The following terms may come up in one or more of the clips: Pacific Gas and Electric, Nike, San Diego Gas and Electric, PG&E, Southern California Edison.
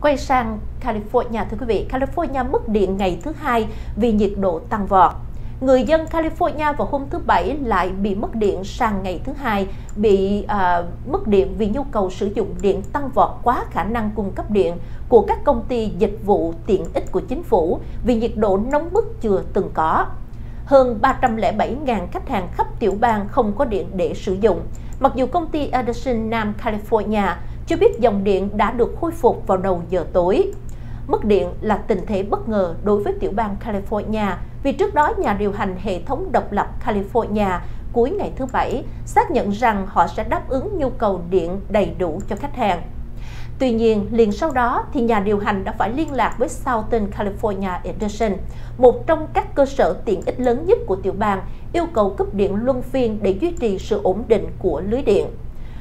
Quay sang California, thưa quý vị, California mất điện ngày thứ hai vì nhiệt độ tăng vọt. Người dân California vào hôm thứ Bảy lại bị mất điện sang ngày thứ hai, bị mất điện vì nhu cầu sử dụng điện tăng vọt quá khả năng cung cấp điện của các công ty dịch vụ tiện ích của chính phủ vì nhiệt độ nóng bức chưa từng có. Hơn 307.000 khách hàng khắp tiểu bang không có điện để sử dụng, mặc dù công ty Edison Nam California cho biết dòng điện đã được khôi phục vào đầu giờ tối. Mất điện là tình thế bất ngờ đối với tiểu bang California, vì trước đó nhà điều hành hệ thống độc lập California cuối ngày thứ Bảy xác nhận rằng họ sẽ đáp ứng nhu cầu điện đầy đủ cho khách hàng. Tuy nhiên, liền sau đó thì nhà điều hành đã phải liên lạc với Southern California Edison, một trong các cơ sở tiện ích lớn nhất của tiểu bang, yêu cầu cấp điện luân phiên để duy trì sự ổn định của lưới điện.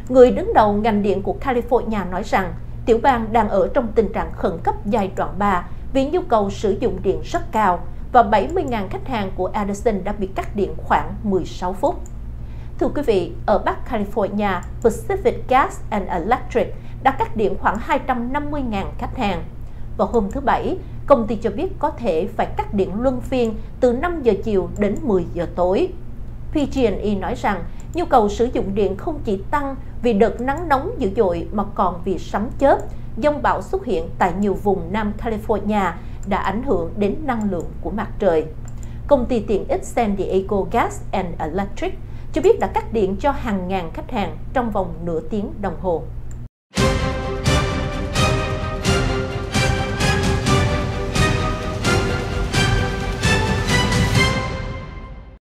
Người đứng đầu ngành điện của California nói rằng tiểu bang đang ở trong tình trạng khẩn cấp giai đoạn 3 vì nhu cầu sử dụng điện rất cao và 70.000 khách hàng của Edison đã bị cắt điện khoảng 16 phút. Thưa quý vị, ở Bắc California, Pacific Gas and Electric đã cắt điện khoảng 250.000 khách hàng. Vào hôm thứ Bảy, công ty cho biết có thể phải cắt điện luân phiên từ 5 giờ chiều đến 10 giờ tối. PG&E nói rằng nhu cầu sử dụng điện không chỉ tăng vì đợt nắng nóng dữ dội mà còn vì sấm chớp, dông bão xuất hiện tại nhiều vùng Nam California đã ảnh hưởng đến năng lượng của mặt trời. Công ty tiện ích San Diego Gas and Electric cho biết đã cắt điện cho hàng ngàn khách hàng trong vòng nửa tiếng đồng hồ.